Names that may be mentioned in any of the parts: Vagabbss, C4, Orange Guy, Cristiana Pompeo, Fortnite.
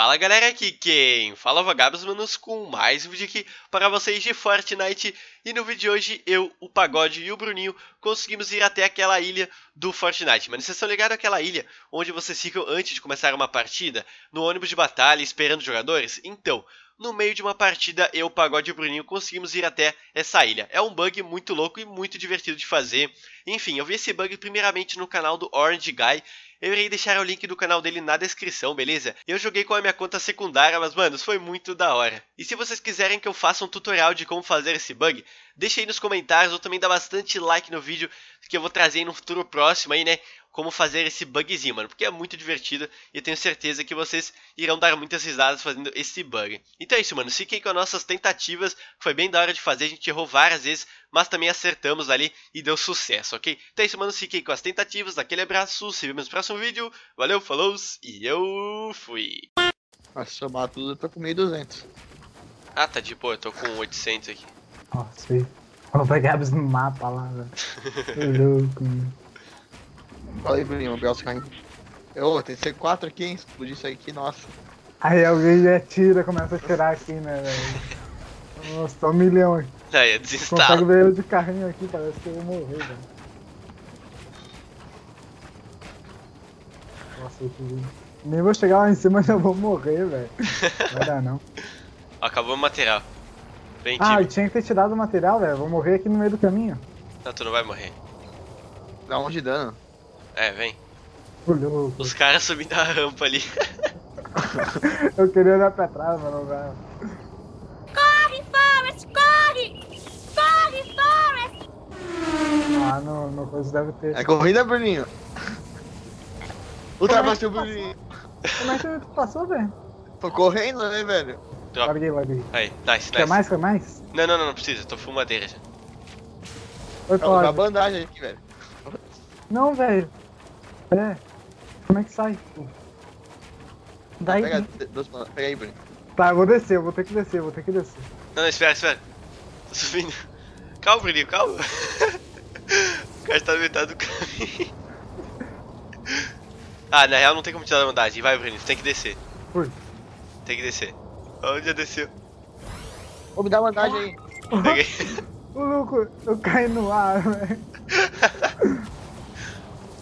Fala galera, aqui quem fala Vagabbss, manos, com mais um vídeo aqui para vocês de Fortnite. E no vídeo de hoje eu, o Pagode e o Bruninho conseguimos ir até aquela ilha do Fortnite. Mano, vocês estão ligados àquela ilha onde vocês ficam antes de começar uma partida, no ônibus de batalha esperando os jogadores? Então, no meio de uma partida, eu, o Pagode e o Bruninho conseguimos ir até essa ilha. É um bug muito louco e muito divertido de fazer. Enfim, eu vi esse bug primeiramente no canal do Orange Guy. Eu irei deixar o link do canal dele na descrição, beleza? Eu joguei com a minha conta secundária, mas, mano, foi muito da hora. E se vocês quiserem que eu faça um tutorial de como fazer esse bug, deixa aí nos comentários, ou também dá bastante like no vídeo, que eu vou trazer aí no futuro próximo aí, né? Como fazer esse bugzinho, mano, porque é muito divertido e eu tenho certeza que vocês irão dar muitas risadas fazendo esse bug. Então é isso, mano, fiquem com as nossas tentativas, foi bem da hora de fazer, a gente errou várias vezes, mas também acertamos ali e deu sucesso, ok? Então é isso, mano, fiquem com as tentativas, aquele abraço, se vemos no próximo vídeo, valeu, falou e eu fui! Nossa, eu bato tudo, eu tô com 1.200. Ah, tá de boa, eu tô com 800 aqui. Nossa, eu vou pegar no mapa lá, velho. Tô louco, mano. Olha aí, Bruninho, o Belso caindo. Ô, tem C4 aqui, hein? Explodir isso aqui, nossa. Aí alguém já tira, começa a tirar aqui, né, velho? Nossa, tá um milhão aqui. Aí, é desinstalo. Consegue ver ele de carrinho aqui, parece que eu vou morrer, velho. Nossa, eu nem vou chegar lá em cima, já vou morrer, velho. Não vai dar, não. Acabou o material. Bem, eu tinha que ter tirado o material, velho. Vou morrer aqui no meio do caminho. Não, tu não vai morrer. Dá um de dano. É, vem. Olhou. Os caras subindo a rampa ali. Eu queria olhar pra trás, mano. Corre, Forrest, corre! Corre, Forrest! Ah, não coisa deve ter. É corrida, Bruninho. Ultrapassou o Bruninho. Como é que tu passou, velho? Tô correndo, né, velho? Larguei. Aí, nice. Quer mais? Não precisa, tô fumadeira já. Oi, vou dar bandagem aqui, velho. Não, velho. É, como é que sai? Daí. Pega aí, Bruno. Tá, eu vou descer, eu vou ter que descer. Não, espera. Tô subindo. Calma, Bruninho, calma. O cara tá na metade do caminho. Ah, na real não tem como tirar a vantagem. Vai, Bruninho, tem que descer. Por? Tem que descer. Onde já desceu? Ô, me dá vantagem aí. Peguei. Ô, louco, eu caí no ar, velho.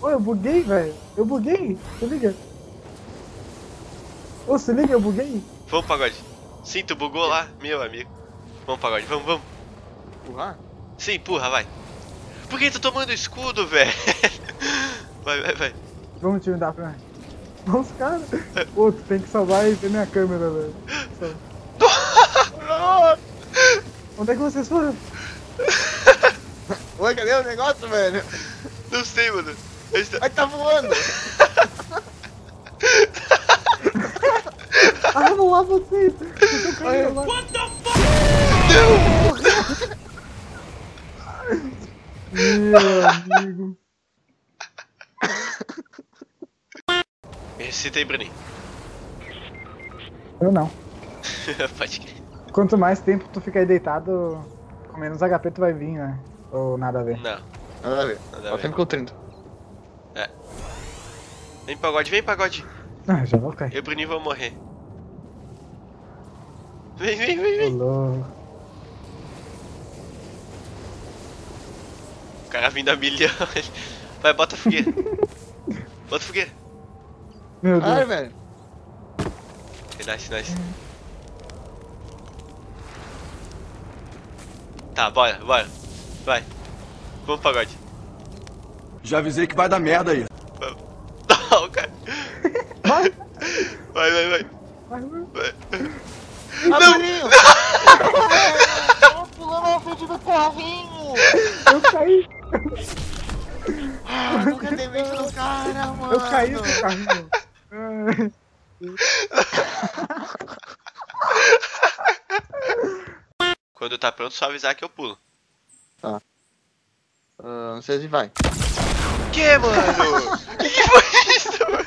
Ô, eu buguei, velho. Se liga. Ô, se liga, eu buguei. Vamos, Pagode. Sim, tu bugou lá, meu amigo. Vamos, Pagode, vamos. Empurrar? Sim, empurra, vai. Por que tu tomando escudo, velho? Vai. Vamos te dar pra mim. Vamos, cara. Ô, tu tem que salvar e ver minha câmera, velho. Onde é que vocês foram? Ué, cadê o negócio, velho? Não sei, mano. Aí tá voando! Ah, vou lá você! Eu tô caindo lá! What the fuck? Meu amigo! Me ressuscita aí, Bruninho. Eu não. Pode crer. Quanto mais tempo tu ficar aí deitado, com menos HP tu vai vir, né? Ou nada a ver? Não. Nada a ver. Só tempo que eu 30. É. Vem, Pagode. Ah, já vou cair. Eu e o Bruninho vão morrer. Vem. O cara vindo a milhão. Vai, bota a fogueira. Meu Deus. Ai, velho. Nice. Tá, bora. Vai. Vamos, Pagode. Já avisei que vai dar merda aí. Não, cara. Vai. Não! Eu pulou na frente do carrinho! Eu caí! Ah, nunca dei mente nos caras, mano! Eu caí no carrinho! Quando tá pronto, só avisar que eu pulo. Tá. Não sei se vai. Que, mano? Que foi isso, mano?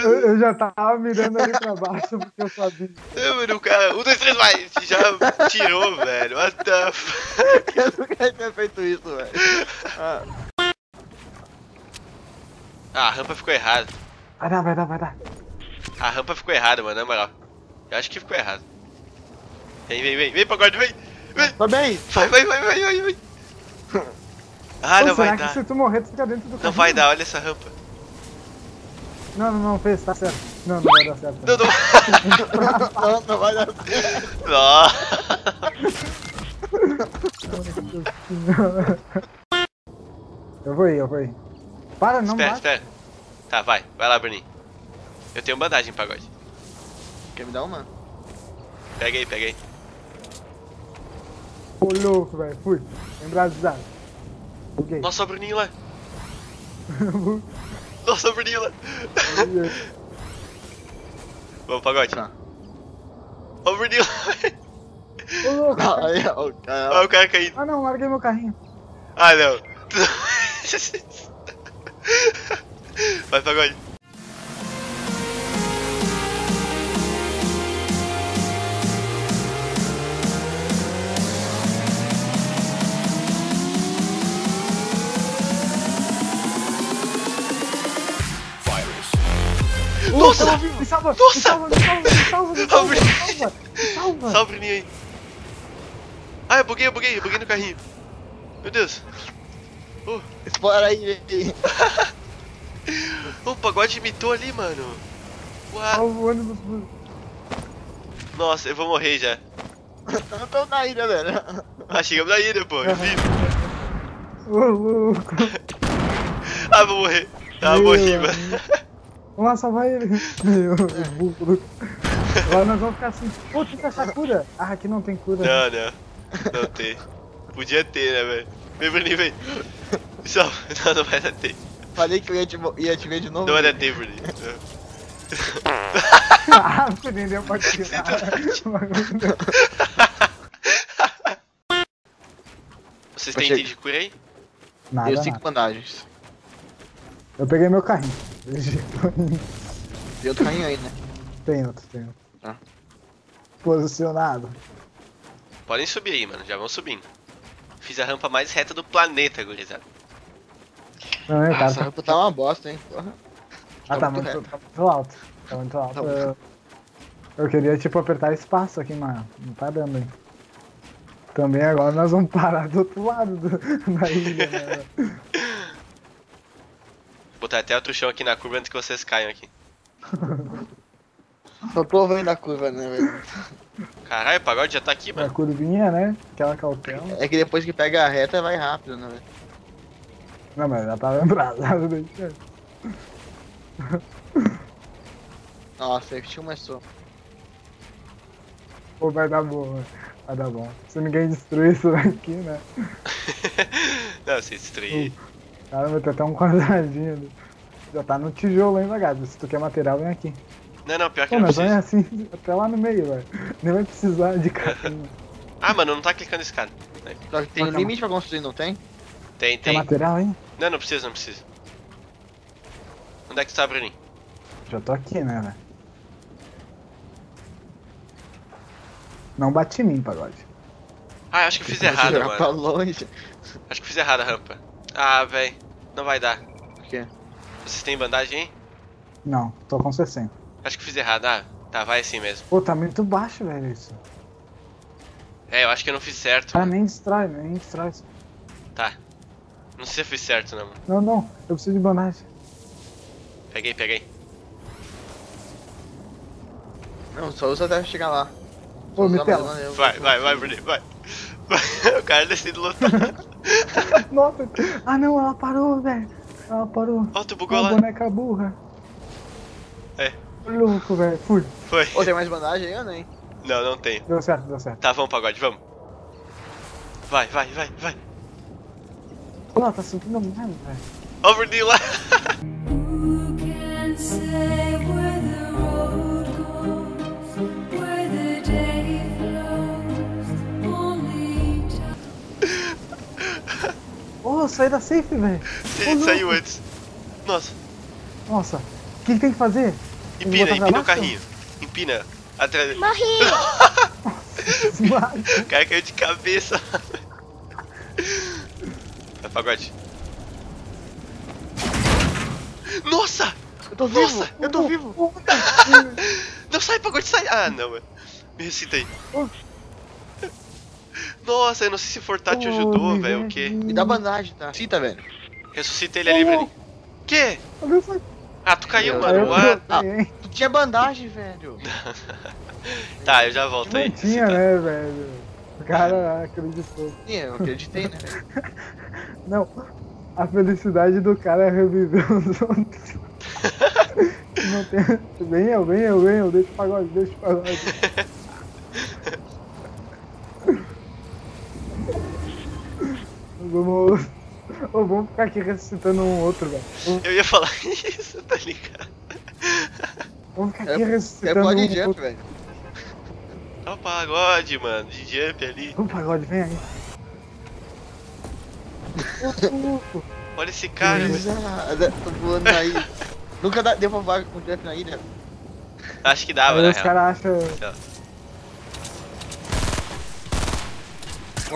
Eu já tava mirando ali pra baixo porque eu sabia. Não, mano, o cara. 1, 2, 3, vai! Já tirou, velho. What the fuck? Eu nunca tinha feito isso, velho. Ah, a rampa ficou errada. Vai dar, vai dar, vai dar. A rampa ficou errada, mano, na moral. Eu acho que ficou errado. Vem, vem, vem, vem pra guarda, vem! Vem! Tá bem! Vai, vai, vai, vai, vai, vai! Ah, não vai dar. Se tu morrer, tu fica dentro do carro. Não vai dar, olha essa rampa. Não, não, não, fez, tá certo. Não, não vai dar certo. Não, não, não, não vai dar certo. Não. Eu vou ir, eu vou ir. Para, não vai. Espera, espera. Tá, vai. Vai lá, Bruninho. Eu tenho bandagem, pagode. Quer me dar uma? Pega aí, pega aí. Ô, louco, velho. Fui. Embrasado. Okay. Nossa, o Bruninho lá. Nossa, Bruninho lá. Vamos, pagode. Tá. Ó o Bruninho lá. Ô, louco. Olha o cara caindo. Ah, não. Larguei meu carrinho. Ah, não. Vai, pagode. Nossa! Me salva! Nossa! Me salva! Me salva! Me salva! Me salva! Me salva! Me salva! Salva o Bruninho aí! Ah, eu buguei no carrinho! Meu Deus! Explora aí, velho! O pagode imitou ali, mano! Uau! Nossa, eu vou morrer já! Não tô na ilha, velho! Ah, chegamos na ilha, pô! Eu vivo! Ah, vou morrer! Ah, morri, mano! Vamos lá salvar ele. Agora nós vamos ficar assim. Pô, tem que achar cura. Ah, aqui não tem cura. Não, né? Não. Não tem. Podia ter, né, velho? Vem, Bruninho, vem. Só. Não, não vai dar ter. Falei que eu ia te ver de novo. Não vai dar ter, Bruninho. Ah, você nem deu pra tirar. Vocês têm item de cura aí? Nada, eu 5 bandagens. Eu peguei meu carrinho. Tem outro carrinho aí, né? Tem outro, tem outro. Ah. Posicionado. Podem subir aí, mano. Já vão subindo. Fiz a rampa mais reta do planeta, gurizada. Não, é, cara. Essa rampa tá uma bosta, hein? Porra. Ah, tá muito, alto. Tá muito alto. Eu queria, tipo, apertar espaço aqui, mano. Não tá dando, hein? Também agora nós vamos parar do outro lado da ilha, né? Vou botar até outro chão aqui na curva antes que vocês caiam aqui. Só tô vendo a curva, né, velho? Caralho, o pagode já tá aqui, mano. A curvinha, né? Aquela cautela. É que depois que pega a reta, vai rápido, né, velho? Não, mas já tava embrasado, deixa. Nossa, eu tinha uma só. Pô, vai dar bom, velho. Vai dar bom. Se ninguém destruir isso daqui, né? Não, se destruir... Caramba, tem até um quadradinho. Já tá no tijolo, hein, Vagabbss? Se tu quer material, vem aqui. Não, não, pior que não precisa. Mas vem assim, até lá no meio, velho. Nem vai precisar de carrinho. Ah, mano, não tá clicando esse cara. Só que tem um limite pra construir, não tem? Tem, tem. Tem material, hein? Não, não precisa, não precisa. Onde é que tu tá, Bruninho? Já tô aqui, né, velho? Não bate em mim, pagode. Ah, acho que eu fiz errado, mano. Pra longe. Acho que eu fiz errado a rampa. Ah, velho, não vai dar. Por quê? Vocês têm bandagem, hein? Não, tô com 60. Acho que fiz errado. Ah, tá, vai assim mesmo. Pô, tá muito baixo, velho, isso. É, eu acho que eu não fiz certo. Ah, mano. nem distrai. Tá. Não sei se eu fiz certo, não, mano. Não, não, eu preciso de bandagem. Peguei, peguei. Não, só usa até chegar lá. Pô, me tela. Vai, vai, vai, Bruninho, vai. O cara decidiu lutar. Nossa. Ah não, ela parou, velho. Ela parou. Ó, tu bugou lá. Boneca burra. É. Louco, velho. Fui. Foi. Ô, tem mais bandagem aí, Ana, hein? Não, não tem. Deu certo, deu certo. Tá, vamos, pagode, vamos. Vai, vai, vai, vai. Ó, tá subindo mesmo, velho. Ó, Bruninho lá. Oh, saí da safe, velho. Sim, saiu antes. Nossa. Nossa. O que tem que fazer? Empina o carrinho. Empina. Atrás. Morri! O cara caiu de cabeça. Vai, pagode. Nossa! Eu tô vivo! Nossa, eu tô vivo! Não, sai, pagode, sai! Ah, não, mano. Me recita aí. Nossa, eu não sei se o Fortá te ajudou, velho, o quê? Me dá bandagem, tá? Cita, velho. Ressuscita ele ali pra ele. Que? Ah, tu caiu, mano. Ah, tu tinha bandagem, velho. Tá, eu já volto aí. Não tinha, né, velho? O cara acreditou. Sim, eu acreditei, né? Não, a felicidade do cara é reviver os outros. Não tem... Vem eu, deixa o pagode. Vamos ficar aqui ressuscitando um outro, velho. Eu ia falar isso, tá ligado? Vamos ficar aqui ressuscitando um jump, outro. Velho. Olha o pagode, mano, de jump ali. Olha o pagode, vem aí. Olha esse cara, velho. Tô voando aí. Nunca deu uma vaga com o jump na ilha. Acho que dava, né? Os caras acham...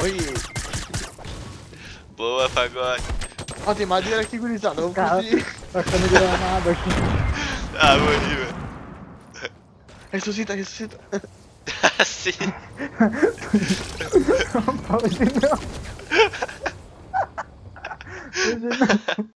Oi! Boa, pagode. Ó, tem madeira aqui, gurizada. Vamos fugir. Tá ficando granado aqui. Ah, morri, velho. Ressuscita. Ah, sim. Não, pode não.